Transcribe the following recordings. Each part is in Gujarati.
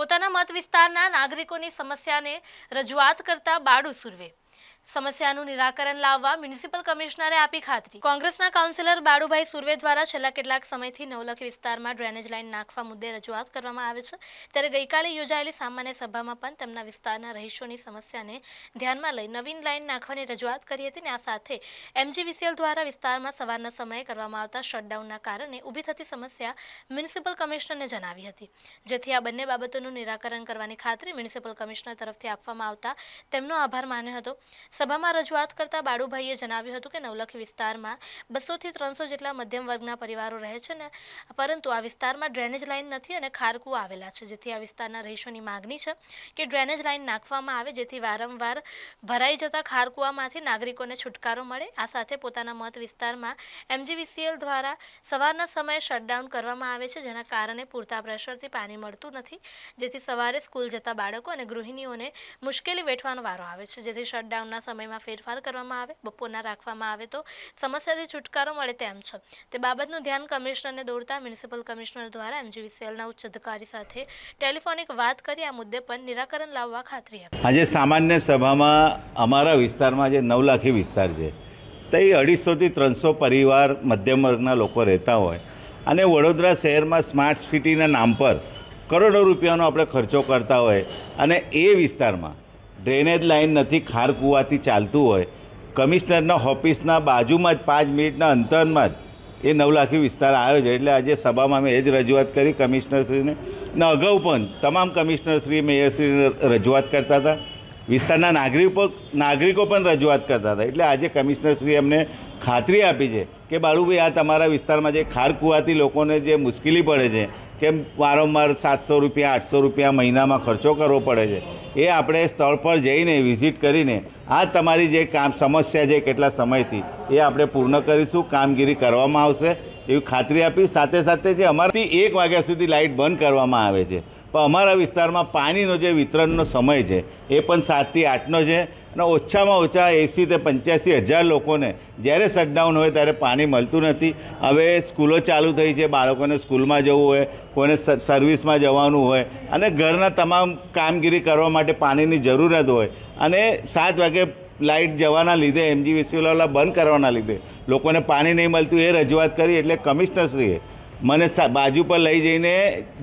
પોતાના મત વિસ્તારના નાગરિકોની સમસ્યાને રજૂઆત કરતા બાડુ સુર્વે સમસ્યાનું નિરાકરણ લાવવા મ્યુનિસિપલ કમિશનરે આપી ખાતરી। કોંગ્રેસના કાઉન્સિલર બાડુભાઈ સુર્વે દ્વારા છેલ્લા કેટલાક સમયથી નવલખી વિસ્તારમાં ડ્રેનેજ લાઇન નાખવા મુદ્દે રજૂઆત કરવામાં આવે છે, ત્યારે ગઈકાલે યોજાયેલી સામાન્ય સભામાં પણ તેમના વિસ્તારના રહીશોની સમસ્યાને ધ્યાનમાં લઈ નવીન લાઇન નાખવાની રજૂઆત કરી હતી અને આ સાથે એમજીવીસીએલ દ્વારા વિસ્તારમાં સવારના સમયે કરવામાં આવતા શટડાઉનના કારણે ઊભી થતી સમસ્યા મ્યુનિસિપલ કમિશનરને જણાવી હતી, જેથી આ બંને બાબતોનું નિરાકરણ કરવાની ખાતરી મ્યુનિસિપલ કમિશનર તરફથી આપવામાં આવતા તેમનો આભાર માન્યો હતો। सभा में रजूआत करता बाडूभाईए जणाव्युं हतुं के नवलखी विस्तार में 200 થી 300 जेटला मध्यम वर्गना परिवारों रहे छे ने, परंतु आ विस्तार में ड्रेनेज लाइन नथी अने खारकू आवेला छे, जेथी आ विस्तारना रहीशोनी मागणी छे के ड्रेनेज लाइन नाखवामां आवे, जेथी वारंवार भराई जता खारकूआमांथी नागरिकोने छुटकारो मळे। आ साथे पोताना मत विस्तार में एमजीवीसीएल द्वारा सवारना समये शटडाउन करवामां आवे छे, जेना कारणे पूरता प्रेशरथी पाणी मळतुं नथी, जेथी सवारे स्कूल जता बाळको अने गृहिणीओने मुश्केली वेठवानो वारो आवे छे, जेथी शटडाउन समय में फेरफार करवामां आवे, बपोरना राखवामां आवे तो समस्याथी छुटकारो मळे तेम छे। ते बाबतनुं ध्यान कमिश्नरने दोरता म्युनिसिपल कमिश्नर द्वारा एमजीवीसीएलना उच्च अधिकारी साथे टेलिफोनिक वात करी आ मुद्दे पर निराकरण लाववा खातरी आपी। आज सामान्य सभामां अमारा विस्तारमां जे नवलाखी विस्तार छे ते 250 થી 300 परिवार मध्यम वर्गना लोको रहेता होय अने वडोदरा शहेरमां स्मार्ट सिटीना नाम पर करोड़ों रूपियानो आपणे खर्चो करता होय अने ए विस्तारमां ड्रेनेज लाइन नहीं खार कूवाथी चालतुं होय। कमिश्नरना ऑफिसना बाजूमां ज 5 મિનિટना अंतरमां ज ए नवलाखी विस्तार आव्यो छे, एटले आजे सभामां में एज रजूआत करी कमिश्नरश्रीने ने अगाऊ पण तमाम कमिश्नरश्री मेयरश्रीने रजूआत करता था, विस्तारना नागरिको पण रजूआत करता था, एटले आजे कमिश्नरश्रीए अमने खातरी आपी छे के बाळूभाई आ तमारा विस्तारमां जे खार कूवाथी लोकोने जे मुश्केली पड़े छे के वारंवार 700 રૂપિયા 800 રૂપિયા મહિનામાં ખર્ચો કરવો પડે છે, એ આપણે સ્થળ પર જઈને વિઝિટ કરીને આ તમારી જે કામ સમસ્યા છે કેટલા સમયથી એ આપણે પૂર્ણ કરીશું, કામગીરી કરવામાં આવશે એવી ખાતરી આપી। સાથે સાથે જે અમારાથી 1 વાગ્યા સુધી લાઇટ બંધ કરવામાં આવે છે, પણ અમારા વિસ્તારમાં પાણીનો જે વિતરણનો સમય છે એ પણ 7 થી 8નો છે અને ઓછામાં ઓછા 80 થી 85 હજાર લોકોને જ્યારે શટડાઉન હોય ત્યારે પાણી મળતું નથી। હવે સ્કૂલો ચાલુ થઈ છે, બાળકોને સ્કૂલમાં જવું હોય, કોઈને સર્વિસમાં જવાનું હોય અને ઘરના તમામ કામગીરી કરવા માટે પાણીની જરૂરત હોય અને 7 વાગે લાઇટ જવાના લીધે એમજીવીસીએલવાળા બંધ કરવાના લીધે લોકોને પાણી નહીં મળતું એ રજૂઆત કરી, એટલે કમિશનરશ્રીએ મને બાજુ પર લઈ જઈને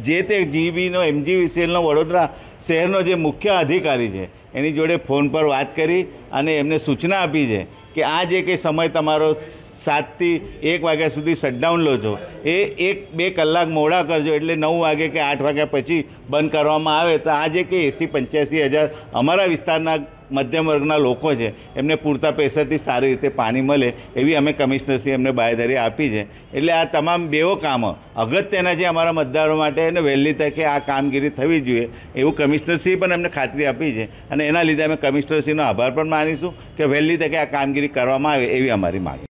જે તે જીબીનો એમજીવીસીએલનો વડોદરા શહેરનો જે મુખ્ય અધિકારી છે એની જોડે ફોન પર વાત કરી અને એમને સૂચના આપી છે કે આ જે કંઈ સમય તમારો 7 થી 1 વાગ્યા સુધી શટડાઉન લો છો એ 1-2 કલાક મોડા કરજો, એટલે 9 વાગે કે 8 વાગ્યા પછી બંધ કરવામાં આવે તો આજે કે 80-85 હજાર અમારા વિસ્તારના મધ્યમ વર્ગના લોકો છે એમને પૂરતા પૈસાથી સારી રીતે પાણી મળે એવી અમે કમિશનરશ્રીએ એમને બાંયધરી આપી છે। એટલે આ તમામ બેઓ કામો અગત્યના છે અમારા મતદારો માટે અને વહેલી તકે આ કામગીરી થવી જોઈએ એવું કમિશનરશ્રીએ પણ એમને ખાતરી આપી છે અને એના લીધે અમે કમિશનરશ્રીનો આભાર પણ માનીશું કે વહેલી તકે આ કામગીરી કરવામાં આવે એવી અમારી માંગ।